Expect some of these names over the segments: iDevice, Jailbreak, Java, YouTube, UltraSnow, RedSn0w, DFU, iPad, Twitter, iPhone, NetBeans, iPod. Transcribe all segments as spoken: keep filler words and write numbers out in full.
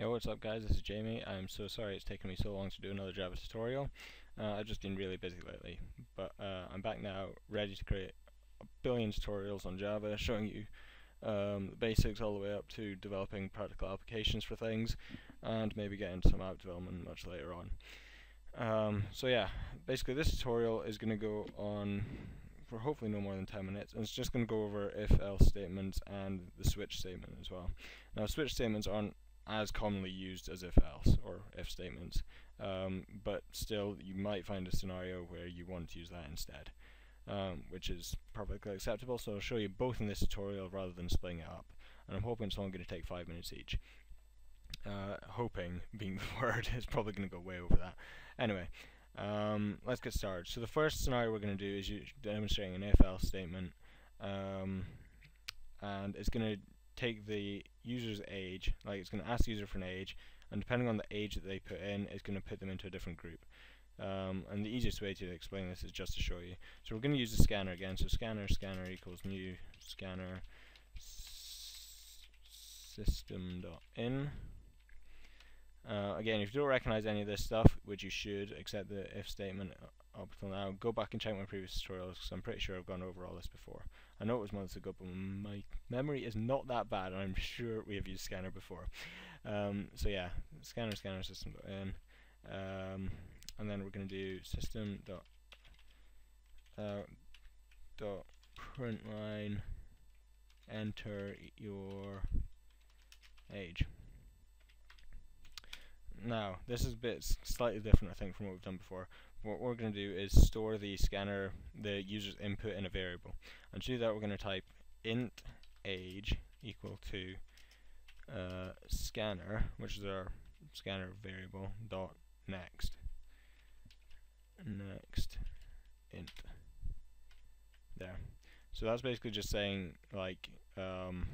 Yo, what's up guys, this is Jamie. I'm so sorry it's taken me so long to do another Java tutorial. Uh, I've just been really busy lately, but uh, I'm back now, ready to create a billion tutorials on Java, showing you um, the basics all the way up to developing practical applications for things, and maybe get into some app development much later on. Um, so yeah, basically this tutorial is going to go on for hopefully no more than ten minutes, and it's just going to go over if-else statements and the switch statement as well. Now, switch statements aren't as commonly used as if-else or if statements, um, but still you might find a scenario where you want to use that instead, um, which is perfectly acceptable. So I'll show you both in this tutorial rather than splitting it up, and I'm hoping it's only going to take five minutes each. Uh, hoping being the word is probably going to go way over that. Anyway, um, let's get started. So the first scenario we're going to do is you demonstrating an if-else statement, um, and it's going to take the user's age, like it's going to ask the user for an age, and depending on the age that they put in, it's going to put them into a different group. Um, and the easiest way to explain this is just to show you. So we're going to use the scanner again. So scanner, scanner equals new scanner system.in. Uh, again, if you don't recognize any of this stuff, which you should, except the if statement up until now, go back and check my previous tutorials, because I'm pretty sure I've gone over all this before. I know it was months ago, but my memory is not that bad, and I'm sure we have used scanner before. Um, so yeah, scanner, scanner, system.in, um, and then we're going to do system dot, uh, dot printline, enter your age. Now, this is a bit slightly different, I think, from what we've done before. What we're going to do is store the scanner, the user's input, in a variable. And to do that, we're going to type int age equal to uh, scanner, which is our scanner variable, dot next. Next int. There. So that's basically just saying, like, um,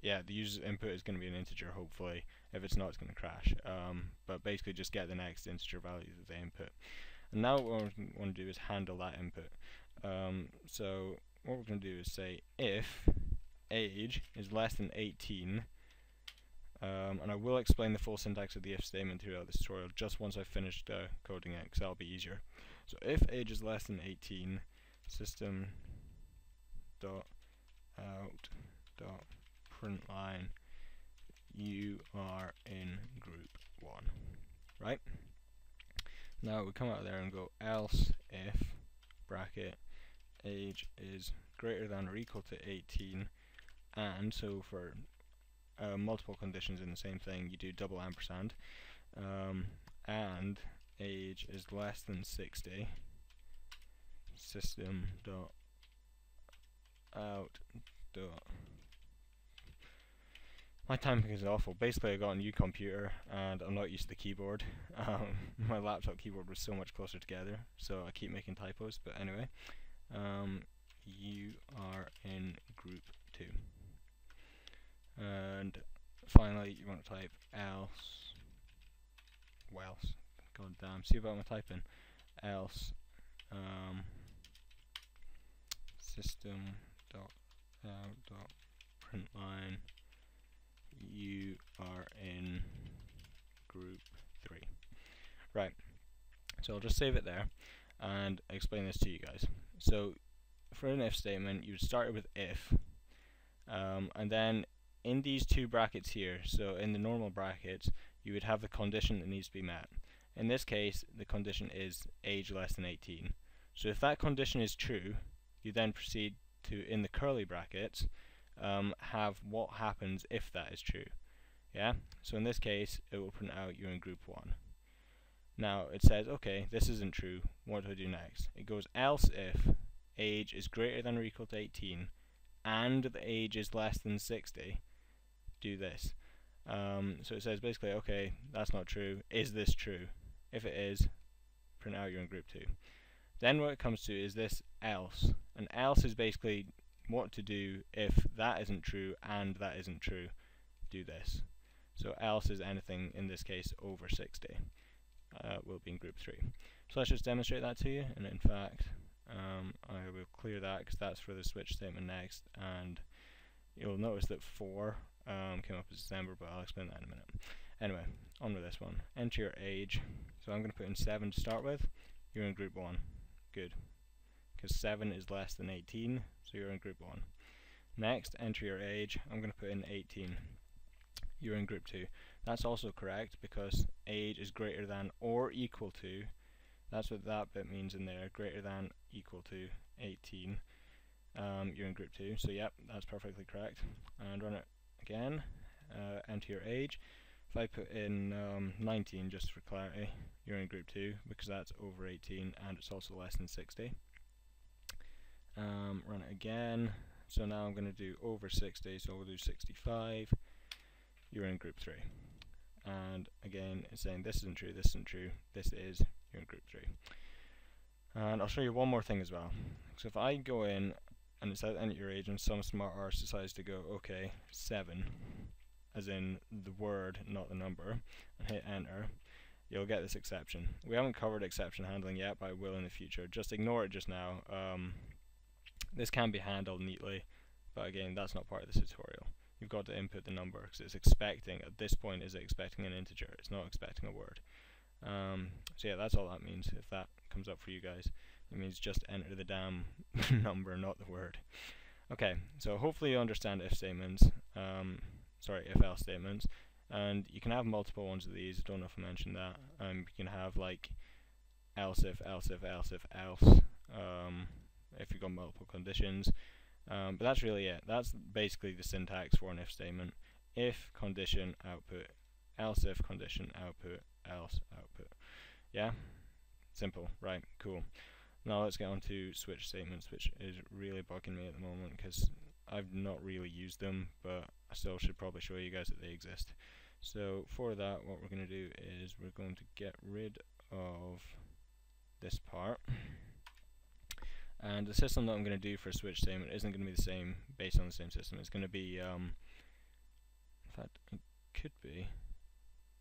yeah, the user's input is going to be an integer, hopefully. If it's not, it's going to crash. Um, but basically just get the next integer value that they input. And now what we want to do is handle that input. Um, so what we're going to do is say if age is less than eighteen, um, and I will explain the full syntax of the if statement throughout this tutorial just once I've finished uh, coding it, because that'll be easier. So if age is less than eighteen, system dot out dot print line, you are in group one, right? Now we come out of there and go else if bracket age is greater than or equal to eighteen, and so for uh, multiple conditions in the same thing, you do double ampersand, um, and age is less than sixty, system dot out dot. My typing is awful. Basically, I got a new computer and I'm not used to the keyboard. Um, my laptop keyboard was so much closer together, so I keep making typos, but anyway. Um, you are in group two. And finally, you want to type else, welse, god damn, see about my typing, else um, system dot out dot print line, you are in group three. Right, so I'll just save it there and explain this to you guys. So for an if statement, you would start with if, um, and then in these two brackets here, so in the normal brackets, you would have the condition that needs to be met. In this case, the condition is age less than eighteen. So if that condition is true, you then proceed to, in the curly brackets, Um, have what happens if that is true. Yeah, so in this case it will print out you're in group one. Now it says, okay, this isn't true, what do I do next? It goes else if age is greater than or equal to eighteen and the age is less than sixty, do this. Um, so it says basically, okay, that's not true, is this true? If it is, print out you're in group two. Then what it comes to is this else, and else is basically what to do if that isn't true and that isn't true, do this. So else is anything, in this case over sixty, uh, will be in group three. So let's just demonstrate that to you, and in fact um, I will clear that because that's for the switch statement next, and you'll notice that four um, came up as December, but I'll explain that in a minute. Anyway, on with this one. Enter your age. So I'm going to put in seven to start with. You're in group one. Good. Because seven is less than eighteen, so you're in group one. Next, enter your age. I'm going to put in eighteen. You're in group two. That's also correct because age is greater than or equal to. That's what that bit means in there, greater than equal to eighteen. Um, you're in group two, so yep, that's perfectly correct. And run it again, uh, enter your age. If I put in um, nineteen, just for clarity, you're in group two because that's over eighteen and it's also less than sixty. Um, run it again, so now I'm going to do over sixty, so we'll do sixty-five. You're in group three. And again, it's saying this isn't true, this isn't true, this is, you're in group three. And I'll show you one more thing as well. So if I go in and it's at the end of your age and some smart arse decides to go, okay, seven, as in the word, not the number, and hit enter, you'll get this exception. We haven't covered exception handling yet, but I will in the future. Just ignore it just now. Um, this can be handled neatly, but again, that's not part of this tutorial. You've got to input the number because it's expecting, at this point, is it expecting an integer? It's not expecting a word. Um, so yeah, that's all that means. If that comes up for you guys, it means just enter the damn number, not the word. Okay, so hopefully you understand if statements, um, sorry, if else statements, and you can have multiple ones of these. I don't know if I mentioned that. Um, you can have like else if, else if, else if, else, um, if you've got multiple conditions. Um, but that's really it. That's basically the syntax for an if statement. If condition output, else if condition output, else output. Yeah, simple, right? Cool. Now let's get on to switch statements, which is really bugging me at the moment because I've not really used them, but I still should probably show you guys that they exist. So for that, what we're going to do is we're going to get rid of this part, and the system that I'm going to do for a switch statement isn't going to be the same based on the same system. It's going to be um, in fact it could be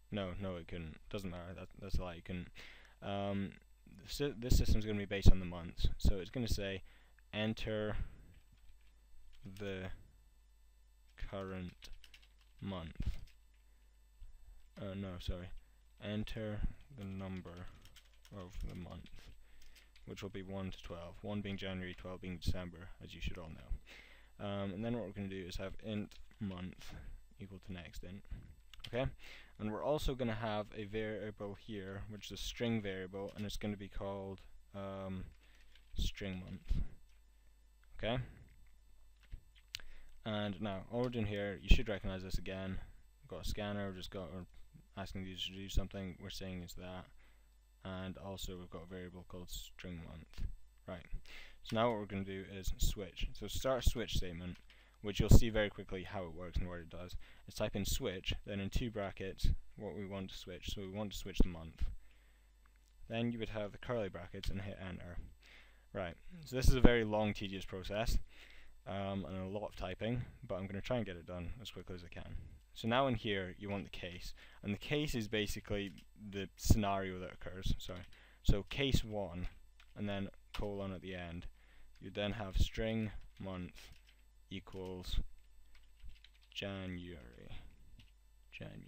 No, no, it couldn't. Doesn't matter. That, that's a lie. You couldn't. Um, so this system is going to be based on the months. So it's going to say, enter the current month. Uh, no, sorry. Enter the number of the month, which will be one to twelve. one being January, twelve being December, as you should all know. Um, and then what we're going to do is have int month equal to next int. Okay, and we're also going to have a variable here, which is a string variable, and it's going to be called um, string month. Okay, and now all we're doing here, you should recognize this again. We've got a scanner, we've just got, we're asking the user to do something. We're saying it's that, and also we've got a variable called string month. Right. So now what we're going to do is switch. So start a switch statement, which you'll see very quickly how it works and what it does. Let's type in switch, then in two brackets what we want to switch. So we want to switch the month. Then you would have the curly brackets and hit enter. Right, so this is a very long, tedious process, um, and a lot of typing, but I'm going to try and get it done as quickly as I can. So now in here you want the case, and the case is basically the scenario that occurs. Sorry. So case one, and then colon at the end. You then have string month equals January. January.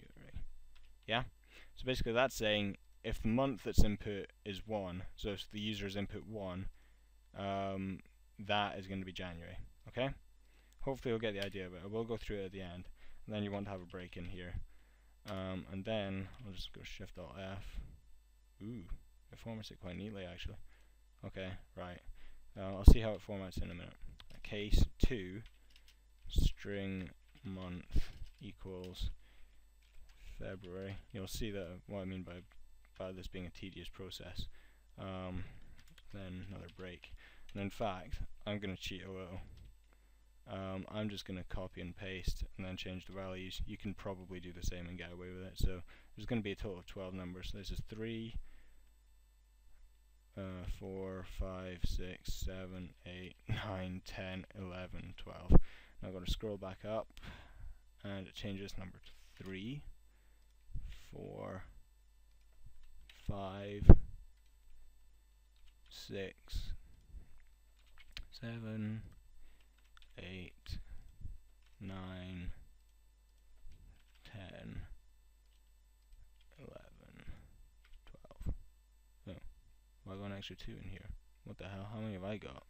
Yeah? So basically that's saying if the month that's input is one, so if the user's input one, um, that is going to be January. Okay? Hopefully you'll get the idea of it. I will go through it at the end. And then you want to have a break in here. Um, and then I'll just go shift alt F. Ooh, it formats it quite neatly actually. Okay, right. Uh, I'll see how it formats in a minute. Case two, string month equals February. You'll see that what I mean by by this being a tedious process. Um, then another break. And in fact, I'm going to cheat a little. Um, I'm just going to copy and paste and then change the values. You can probably do the same and get away with it. So there's going to be a total of twelve numbers. So this is three, Uh, four, five, six, seven, eight, nine, ten, eleven, twelve. Now I'm going to scroll back up and it changes number to three, four, five, six, seven, eight, nine, extra two in here. What the hell? How many have I got?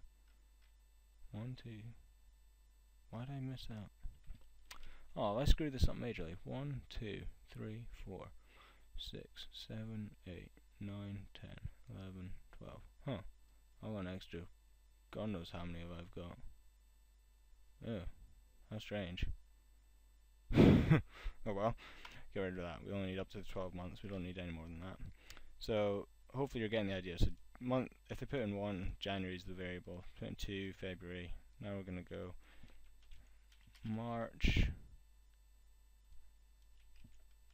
One, two. Why did I miss out? Oh, I screwed this up majorly. One, two, three, four, six, seven, eight, nine, ten, eleven, twelve. Huh. I want extra. God knows how many of I've got. Yeah. How strange. Oh well. Get rid of that. We only need up to twelve months. We don't need any more than that. So hopefully you're getting the idea. So month, if they put in one, January is the variable. Put in two, February. Now we're gonna go March,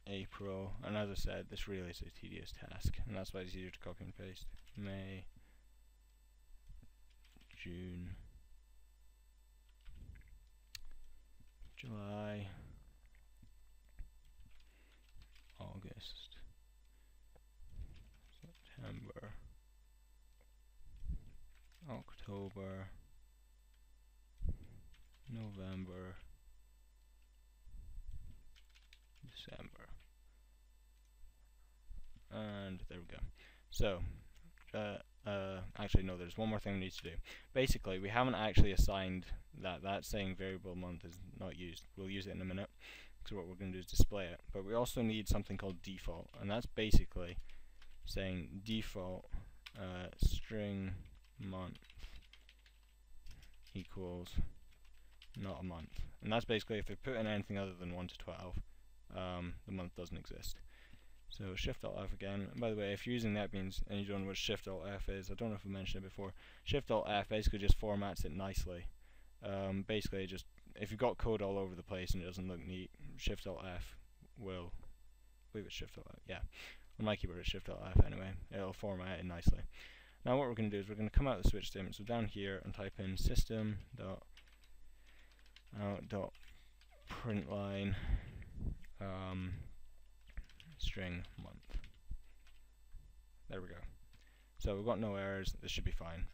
April, and as I said, this really is a tedious task, and that's why it's easier to copy and paste. May, June, July, August, September, October, November, December, and there we go. So uh, uh, actually no, there's one more thing we need to do. Basically we haven't actually assigned that, that saying variable month is not used. We'll use it in a minute, because what we're going to do is display it, but we also need something called default, and that's basically saying default uh, string month equals not a month, and that's basically if they put in anything other than one to twelve, um, the month doesn't exist. So Shift-Alt-F again, and by the way, if you're using NetBeans and you don't know what Shift-Alt-F is, I don't know if I mentioned it before, Shift-Alt-F basically just formats it nicely. Um, basically just, if you've got code all over the place and it doesn't look neat, Shift-Alt-F will, I believe it's Shift-Alt-F, yeah, on my keyboard it's Shift-Alt-F anyway, it'll format it nicely. Now what we're going to do is we're going to come out of the switch statement, so down here and type in system dot out dot printline um, string month. There we go. So we've got no errors, this should be fine.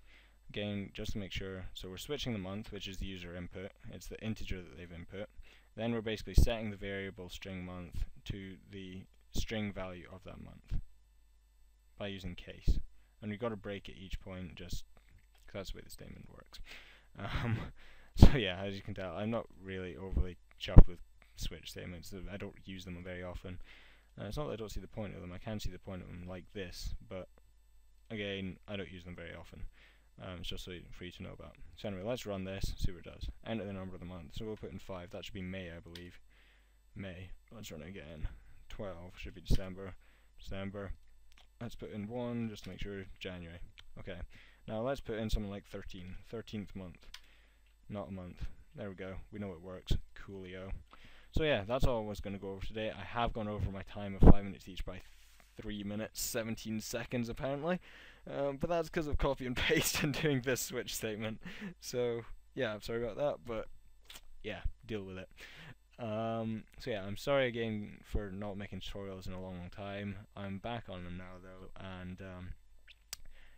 Again, just to make sure, so we're switching the month, which is the user input, it's the integer that they've input, then we're basically setting the variable string month to the string value of that month by using case, and we've got to break at each point just because that's the way the statement works. Um, So yeah, as you can tell, I'm not really overly chuffed with switch statements. I don't use them very often. Uh, it's not that I don't see the point of them. I can see the point of them like this, but again, I don't use them very often. Um, it's just so for you to know about. So anyway, let's run this, see what it does. Enter the number of the month. So we'll put in five. That should be May, I believe. May. Let's run it again. twelve should be December. December. Let's put in one just to make sure. January. Okay. Now let's put in something like thirteen. thirteenth month. Not a month. There we go. We know it works. Coolio. So yeah, that's all I was going to go over today. I have gone over my time of five minutes each by three minutes seventeen seconds apparently, um, but that's because of copy and paste and doing this switch statement. So yeah, I'm sorry about that, but yeah, deal with it. Um, so yeah, I'm sorry again for not making tutorials in a long, long time. I'm back on them now though, and um,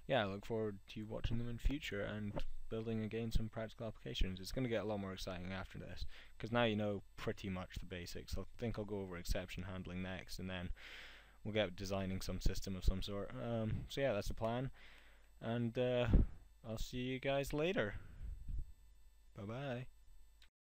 yeah, I look forward to watching them in future and building again some practical applications. It's going to get a lot more exciting after this, because now you know pretty much the basics. I think I'll go over exception handling next, and then we'll get designing some system of some sort. Um, so yeah, that's the plan, and uh, I'll see you guys later. Bye bye.